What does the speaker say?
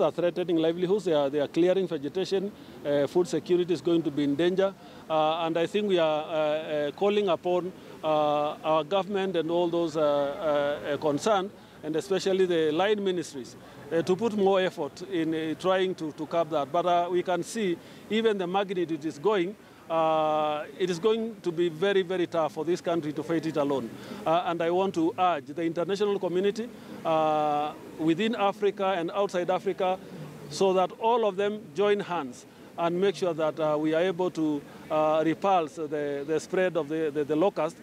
are threatening livelihoods, they are clearing vegetation, food security is going to be in danger, and I think we are calling upon our government and all those concerned, and especially the line ministries, to put more effort in trying to curb that. But we can see even the magnitude is going. It is going to be very, very tough for this country to fight it alone. And I want to urge the international community within Africa and outside Africa, so that all of them join hands and make sure that we are able to repulse the spread of the locust.